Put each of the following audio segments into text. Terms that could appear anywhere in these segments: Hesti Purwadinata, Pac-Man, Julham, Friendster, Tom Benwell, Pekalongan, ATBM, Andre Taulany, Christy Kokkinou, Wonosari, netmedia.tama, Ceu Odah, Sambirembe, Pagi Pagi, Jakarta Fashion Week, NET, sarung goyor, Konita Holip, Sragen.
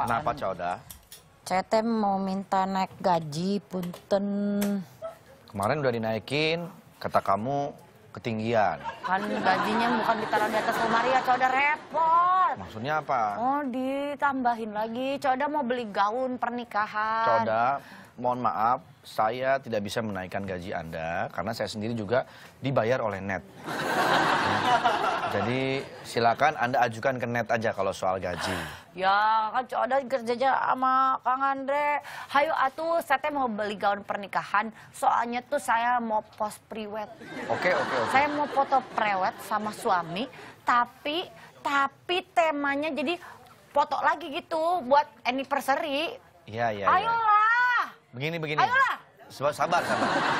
Pak. Kenapa Ceu Odah? Cetem mau minta naik gaji, punten. Kemarin udah dinaikin, kata kamu ketinggian. Kan gajinya bukan ditaruh di atas lemari ya, Ceu Odah, repot. Maksudnya apa? Oh, ditambahin lagi. Ceu Odah mau beli gaun pernikahan. Ceu Odah, mohon maaf, saya tidak bisa menaikkan gaji Anda karena saya sendiri juga dibayar oleh Net. Jadi silakan Anda ajukan ke Net aja kalau soal gaji. Ya kan Ceu Odah kerjanya sama Kang Andre. Hayo atuh, saya mau beli gaun pernikahan. Soalnya tuh saya mau post prewed. Oke. Saya mau foto prewed sama suami, tapi temanya jadi foto lagi gitu buat anniversary. Iya. Ayolah. Begini. Ayolah. Sabar.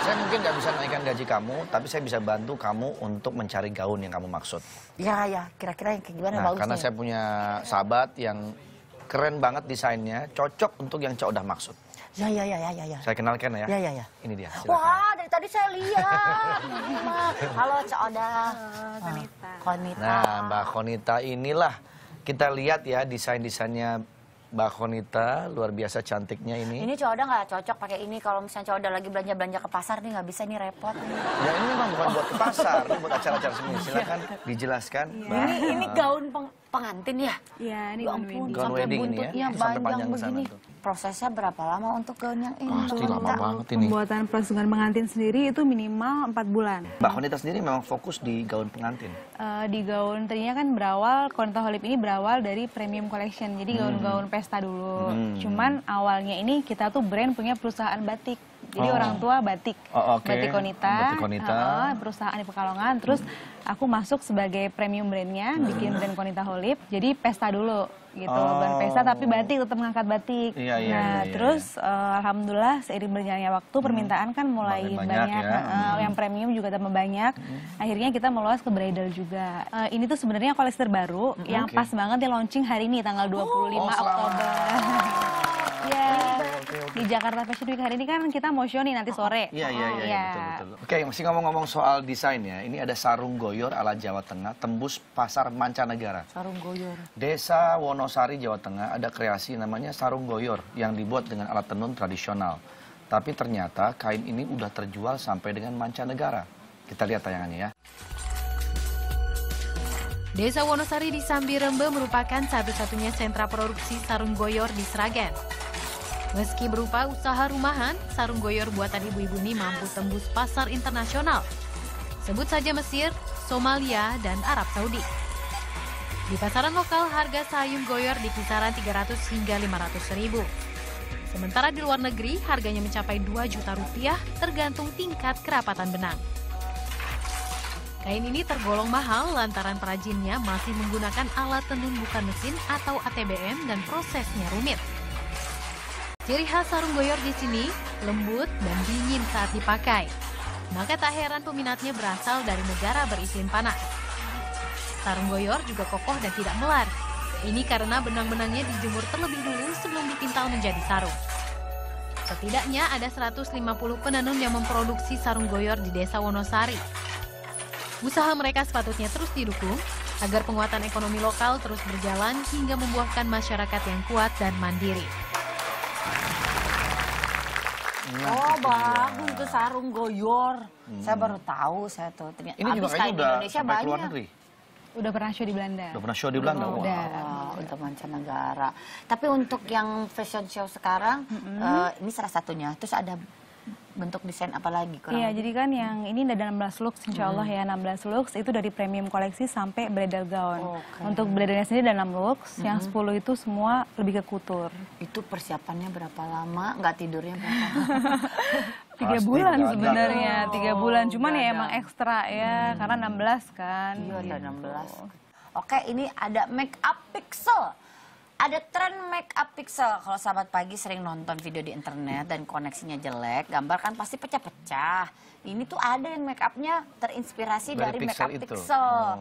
Saya mungkin nggak bisa naikkan gaji kamu, tapi saya bisa bantu kamu untuk mencari gaun yang kamu maksud. Ya. Kira-kira yang gimana bagusnya? Karena saya punya sahabat yang keren banget desainnya, cocok untuk yang Ceu Odah maksud. Ya. Saya kenalkan ya. Ya. Ini dia. Silakan. Wah, dari tadi saya lihat. Halo Ceu Odah. Konita. Nah, Mbak Konita inilah kita lihat ya desain-desainnya. Mbak Konita, luar biasa cantiknya ini. Ini Ceu Odah nggak cocok pakai ini. Kalau misalnya Ceu Odah lagi belanja-belanja ke pasar nih nggak bisa, nih repot. Ya ini memang bukan buat ke pasar, ini buat acara-acara seni. Silakan dijelaskan. Yeah. Ini gaun pengantin ya? Iya, ini gaun wedding ini ya. Sampai panjang begini. Prosesnya berapa lama untuk gaun yang ini? Pasti lama banget ini. Pembuatan perhiasan pengantin sendiri itu minimal 4 bulan. Mbak Konita sendiri memang fokus di gaun pengantin? Di gaun tadinya kan Konita Holip ini berawal dari premium collection. Jadi gaun-gaun pesta dulu. Cuman awalnya ini kita tuh brand punya perusahaan batik. Jadi orang tua batik, batik Konita, perusahaan di Pekalongan. Terus aku masuk sebagai premium brandnya, bikin brand Konita Holip. Jadi pesta dulu gitu, bukan pesta tapi batik, tetap mengangkat batik. Iya. Terus alhamdulillah seiring berjalannya waktu permintaan kan mulai banyak. Ya. Yang premium juga tambah banyak. Akhirnya kita meluas ke bridal juga. Ini tuh sebenarnya koleksi terbaru yang pas banget di launching hari ini tanggal 25 Oktober. Di Jakarta Fashion Week hari ini kan kita mau show nih nanti sore. Iya, betul. Oke, masih ngomong-ngomong soal desain ya. Ini ada sarung goyor ala Jawa Tengah tembus pasar mancanegara. Sarung goyor. Desa Wonosari, Jawa Tengah ada kreasi namanya sarung goyor yang dibuat dengan alat tenun tradisional. Tapi ternyata kain ini udah terjual sampai dengan mancanegara. Kita lihat tayangannya ya. Desa Wonosari di Sambirembe merupakan satu-satunya sentra produksi sarung goyor di Sragen. Meski berupa usaha rumahan, sarung goyor buatan ibu-ibu ini mampu tembus pasar internasional. Sebut saja Mesir, Somalia, dan Arab Saudi. Di pasaran lokal, harga sarung goyor di kisaran 300 hingga 500 ribu. Sementara di luar negeri, harganya mencapai 2 juta rupiah tergantung tingkat kerapatan benang. Kain ini tergolong mahal lantaran perajinnya masih menggunakan alat tenun bukan mesin atau ATBM dan prosesnya rumit. Ciri khas sarung goyor di sini lembut dan dingin saat dipakai. Maka tak heran peminatnya berasal dari negara beriklim panas. Sarung goyor juga kokoh dan tidak melar. Ini karena benang-benangnya dijemur terlebih dulu sebelum dipintal menjadi sarung. Setidaknya ada 150 penenun yang memproduksi sarung goyor di Desa Wonosari. Usaha mereka sepatutnya terus didukung agar penguatan ekonomi lokal terus berjalan hingga membuahkan masyarakat yang kuat dan mandiri. Oh bagus tuh sarung goyor. Saya baru tahu, saya tuh ternyata. Ini juga kayaknya udah sampai ke luar negeri. Udah pernah show di Belanda. Udah pernah show di Belanda. Udah. Untuk mancanegara. Tapi untuk yang fashion show sekarang, ini salah satunya. Terus ada bentuk desain apa lagi? Iya, jadi kan yang ini ada 16 looks, insya Allah ya. 16 looks itu dari premium koleksi sampai bridal gown. Untuk bridalnya sendiri ada 6 looks, yang 10 itu semua lebih ke couture. Itu persiapannya berapa lama? Nggak tidurnya berapa lama? 3 bulan sebenarnya, 3 bulan. Cuman ya emang ekstra ya, karena 16 kan. Iya, ada 16. Oke, ini ada make up pixel. Ada tren make up pixel. Kalau sahabat pagi sering nonton video di internet dan koneksinya jelek, gambar kan pasti pecah-pecah. Ini tuh ada yang make upnya terinspirasi dari make up pixel.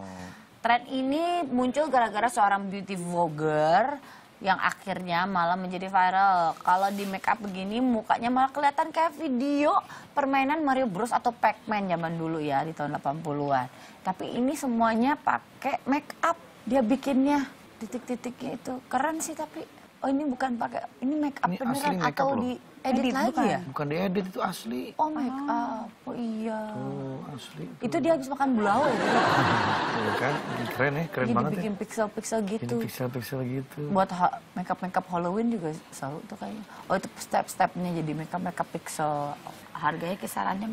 Tren ini muncul gara-gara seorang beauty vlogger yang akhirnya malah menjadi viral. Kalau di make up begini mukanya malah kelihatan kayak video permainan Mario Bros atau Pac-Man zaman dulu ya di tahun 80-an. Tapi ini semuanya pakai make up dia bikinnya. Titik-titiknya itu keren sih tapi oh ini bukan pakai, ini make up beneran atau diedit lagi bukan, ya? Bukan diedit, itu asli. Oh make up, oh iya. Tuh, asli. Tuh. Itu dia habis makan blau. Tuh, kan, keren ya, keren jadi banget dibikin ya. Pixel-pixel gitu. Jadi pixel-pixel gitu. Buat make up Halloween juga selalu tuh kayaknya. Oh itu step-stepnya jadi make up pixel. Harganya kisarannya?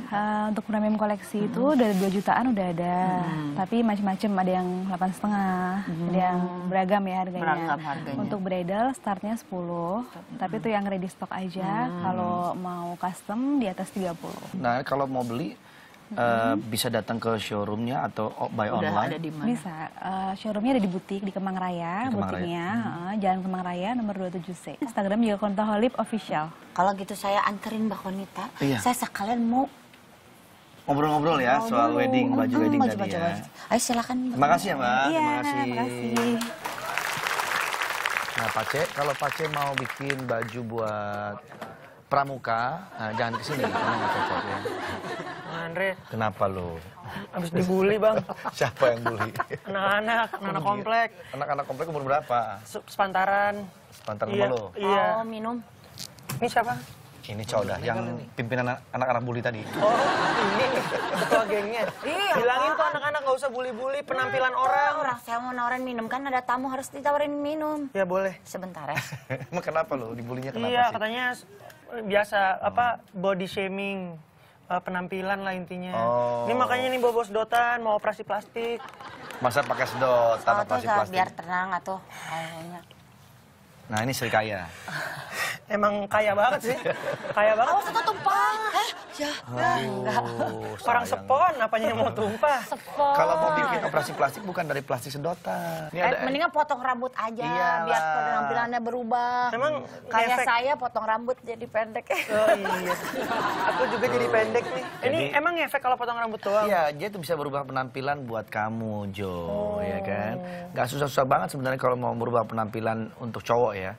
Untuk premium koleksi itu dari 2 jutaan udah ada. Tapi macam-macam, ada yang 8,5, ada yang beragam ya harganya. Beragam harganya. Untuk bridal startnya 10, tapi itu yang ready stock aja. Kalau mau custom di atas 30. Nah kalau mau beli bisa datang ke showroomnya atau by udah online? Ada di mana? Bisa, showroomnya ada di butik di Kemang Raya, butiknya Jalan Kemang Raya nomor 27C. Instagram juga Konita Holip official. Kalau gitu saya anterin Mbak Konita, iya. Saya sekalian mau ngobrol-ngobrol ya soal wedding, baju wedding tadi ya. Ayo silakan. Terima kasih ya Mbak, iya, terima kasih. Nah Pace, kalau Pace mau bikin baju buat pramuka, nah, jangan kesini, karena nggak cocok ya. Andre. Kenapa lo? Abis dibully bang. Siapa yang bully? Anak-anak, anak komplek. Anak-anak komplek umur berapa? Sepantaran. Sepantaran sama lo? Iya. Oh minum. Ini siapa? Ini Ceu Odah yang pimpinan anak-anak bully tadi. Oh ini ketua gengnya. Bilangin tuh anak-anak nggak usah bully-bully penampilan orang. Saya mau nawarin minum, kan ada tamu harus ditawarin minum. Ya boleh. Sebentar ya. Emang kenapa lo? Dibulinya kenapa sih? Iya katanya biasa body shaming. Penampilan lah intinya. Ini makanya nih bawa sedotan mau operasi plastik. Masa pakai sedotan operasi plastik? Biar tenang atuh kayaknya. Nah ini Sri kaya. Emang kaya banget sih. Kaya banget. Awas itu tumpah. Ya. Orang sepon apanya yang mau tumpah. Sepon. Kalau mau bikin operasi plastik bukan dari plastik sedotan. Mendingan potong rambut aja. Iyalah. Biar penampilannya berubah. Emang kayak saya potong rambut jadi pendek. Oh iya. Aku juga jadi pendek nih. Ini emang efek kalau potong rambut doang? Iya, dia tuh bisa berubah penampilan buat kamu, Jo. Ya kan? Gak susah-susah banget sebenarnya kalau mau berubah penampilan untuk cowok ya.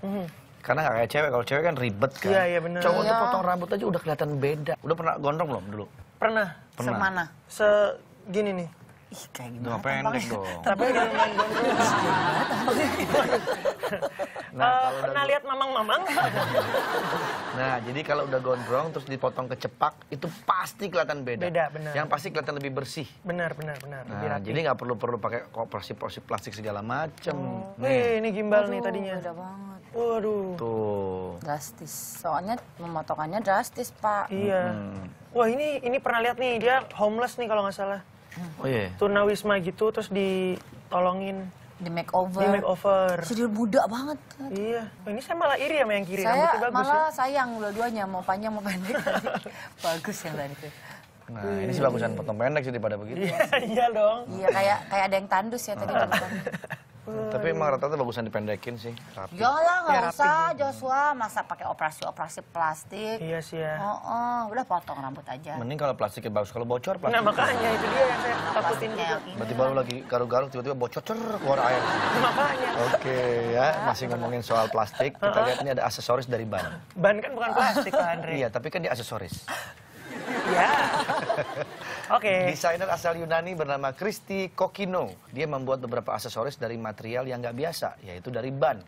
Karena gak kayak cewek, kalau cewek kan ribet kan. Iya, iya bener. Cowok tuh potong rambut aja udah kelihatan beda. Udah pernah gondrong belum dulu? Pernah. Semana? Segini nih. Ih kayak gimana? Nggak pendek dong. Tapi gak main gondrong. Pernah lihat mamang-mamang? Nah jadi kalau udah gondrong terus dipotong kecepak itu pasti kelihatan beda. Beda, bener. Yang pasti kelihatan lebih bersih. Benar, benar, benar. Nah jadi nggak perlu pakai operasi plastik segala macem. Wih ini gimbal nih tadinya. Beda banget. Waduh. Tuh. Drastis. Soalnya pemotongannya drastis, Pak. Iya. Wah, ini pernah lihat nih, dia homeless nih kalau nggak salah. Oh iya. Tunawisma gitu terus ditolongin. Di makeover. Di makeover. Sedih muda banget. Iya. Ini saya malah iri sama yang kiri. Saya malah sayang dua-duanya, mau panjang mau pendek. Bagus yang tadi itu. Nah, ini sih bagusan potong pendek sih daripada begitu. Iya dong. Iya, kayak ada yang tandus ya tadi. Tapi emang rata-rata bagusan dipendekin sih, rapi. Janganlah, nggak usah Joshua, masa pakai operasi-operasi plastik. Iya sih ya. Udah potong rambut aja. Mending kalau plastiknya bagus, kalau bocor plastik. Nah makanya itu dia yang saya takutin gitu. Berarti baru lagi garuk-garuk, tiba-tiba bocor, keluar air. Makanya. Oke ya, masih ngomongin soal plastik, kita lihat ini ada aksesoris dari ban. Ban kan bukan plastik lah Andre. Iya, tapi kan dia aksesoris. Ya. Oke. Desainer asal Yunani bernama Christy Kokkinou. Dia membuat beberapa aksesoris dari material yang nggak biasa, yaitu dari ban.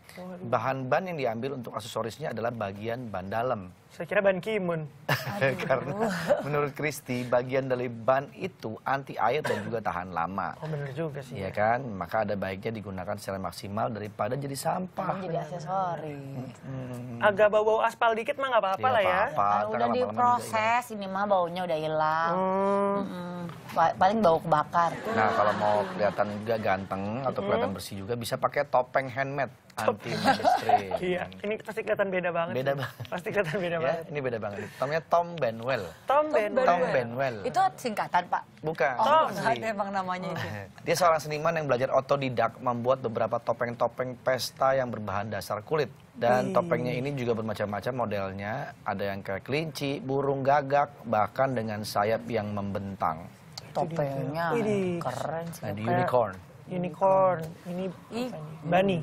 Bahan ban yang diambil untuk aksesorisnya adalah bagian ban dalam. Saya kira ban kimun. Karena menurut Christy, bagian dari ban itu anti air dan juga tahan lama. Oh bener juga sih. Iya kan, maka ada baiknya digunakan secara maksimal daripada jadi sampah. Jadi aksesoris. Agak bau-bau aspal dikit mah nggak apa-apa lah ya. Udah diproses, ini mah baunya udah hilang. Paling bau kebakar. Nah kalau mau kelihatan juga ganteng atau kelihatan bersih juga bisa pakai topeng handmade anti mainstream. Iya, ini pasti kelihatan beda banget. Beda banget. Pasti kelihatan beda banget. Ini beda banget. Namanya Tom Benwell. Tom Benwell. Itu singkatan Pak? Bukan. Tom. Ada emang namanya itu. Dia seorang seniman yang belajar otodidak membuat beberapa topeng-topeng pesta yang berbahan dasar kulit. Dan topengnya ini juga bermacam-macam modelnya. Ada yang kayak kelinci, burung gagak, bahkan dengan sayap yang membentang. Topengnya keren sih. Nah, di unicorn. Ini bunny.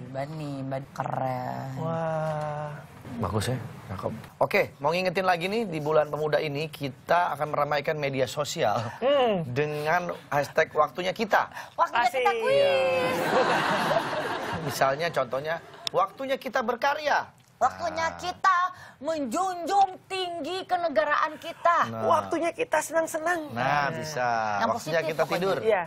Keren. Wah. Bagus ya. Cakep. Oke, mau ngingetin lagi nih di bulan pemuda ini kita akan meramaikan media sosial dengan hashtag waktunya kita. Waktunya kita kuis. Misalnya contohnya Waktunya kita berkarya. Waktunya kita menjunjung tinggi kenegaraan kita. Nah. Waktunya kita senang-senang. Nah, bisa. Yang waktunya positif, kita pokoknya. Tidur. Iya.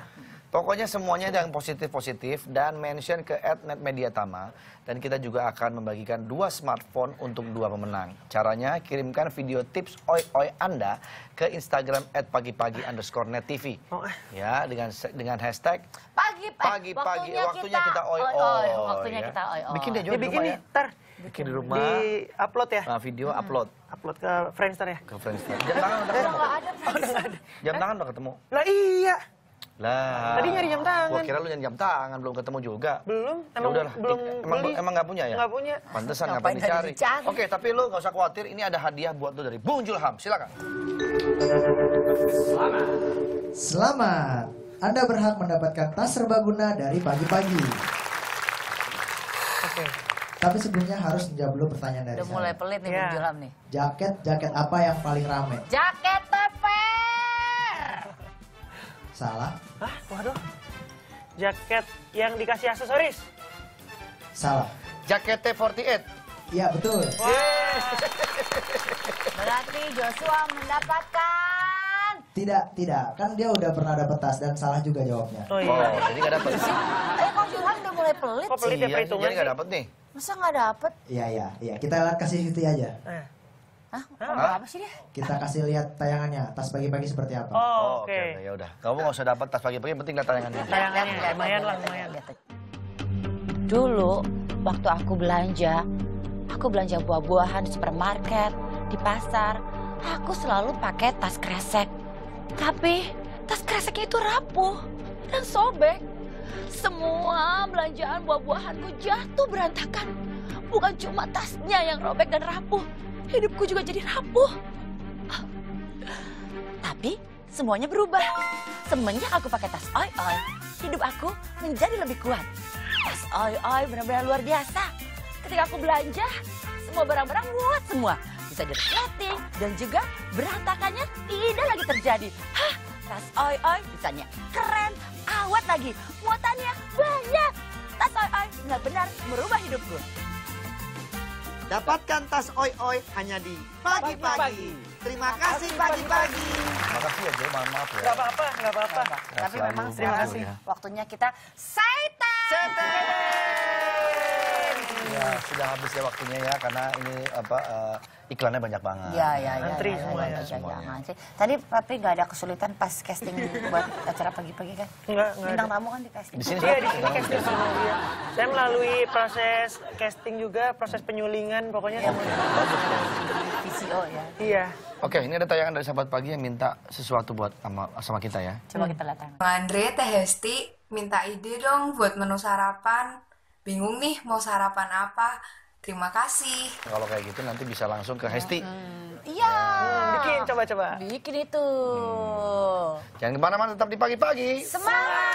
Pokoknya semuanya yang positif-positif dan mention ke @netmedia.tama. Dan kita juga akan membagikan 2 smartphone untuk 2 pemenang. Caranya kirimkan video tips oi-oi Anda ke Instagram @pagipagi_nettv. Ya, dengan hashtag pagi-pagi. Waktunya kita oi-oi. Waktunya kita oi-oi. Bikin deh, bikin nih, bikin di rumah. Di upload ya? Nah, video upload. Upload ke Friendster ya? Ke Friendster. Jam tangan udah ketemu. Jam tangan udah ketemu. Lah iya. Lah. Tadi nyari jam tangan. Gua kira lu nyari jam tangan, belum ketemu juga. Belum. Emang nggak punya ya? Nggak punya. Pantesan ngapain dicari. Oke, tapi lu nggak usah khawatir. Ini ada hadiah buat lu dari Bung Julham. Silakan. Selamat. Anda berhak mendapatkan tas serbaguna dari pagi-pagi. Oke. Tapi sebelumnya harus menjawab dulu pertanyaan dari saya. Udah mulai pelit nih Bung Julham nih. Jaket apa yang paling rame? Jaket teper. Salah. Hah? Waduh. Jaket yang dikasih aksesoris. Salah. Jaket T48. Iya, betul. Wow. Yes. Berarti Joshua mendapatkan. Tidak. Kan dia udah pernah dapat tas dan salah juga jawabnya. Oh, iya. Oh, jadi nggak dapat. Kok Julham udah mulai pelit sih? Kok pelit ya perhitungan sih? Jadi nggak dapat nih. Masa nggak dapet? Iya. Kita kasih itu aja. Hah? Apa sih dia? Kita kasih lihat tayangannya, tas pagi-pagi seperti apa. Oh, oke. Ya udah. Kamu nggak usah dapat tas pagi-pagi, penting lihat tayangannya. Tayangannya, lumayan. Dulu, waktu aku belanja buah-buahan di supermarket, di pasar, aku selalu pakai tas kresek. Tapi, tas kreseknya itu rapuh dan sobek. Semua belanjaan buah-buahanku jatuh berantakan. Bukan cuma tasnya yang robek dan rapuh, hidupku juga jadi rapuh. Tapi semuanya berubah. Semenjak aku pakai tas oi-oi, hidup aku menjadi lebih kuat. Tas oi-oi benar-benar luar biasa. Ketika aku belanja, semua barang-barang muat semua. Bisa diresleting dan juga berantakannya tidak lagi terjadi. Hah, tas oi-oi bisanya keren. Awet lagi, muatannya banyak. Tas oi-oi benar-benar merubah hidupku. Dapatkan tas oi-oi hanya di pagi-pagi. Terima kasih pagi-pagi. Terima kasih ya, Jo. Mohon maaf ya. Gak apa-apa. Tapi memang terima kasih. Waktunya kita saiten. Ya, sudah habis ya waktunya ya, karena ini iklannya banyak banget. Iya. Tadi tapi nggak ada kesulitan pas casting buat acara pagi-pagi kan? Enggak. Bintang tamu kan di casting. Di sini casting semua. Iya. Saya melalui proses casting juga, proses penyulingan pokoknya. VCO ya. Iya. Oke, ini ada tayangan dari sahabat pagi yang minta sesuatu buat sama kita ya. Coba kita lihat. Andre, Teh Hesti minta ide dong buat menu sarapan. Bingung nih mau sarapan apa. Terima kasih. Kalau kayak gitu nanti bisa langsung ke Hesti. Iya. Bikin, coba. Bikin itu. Jangan kemana-mana, tetap di pagi-pagi. Semangat.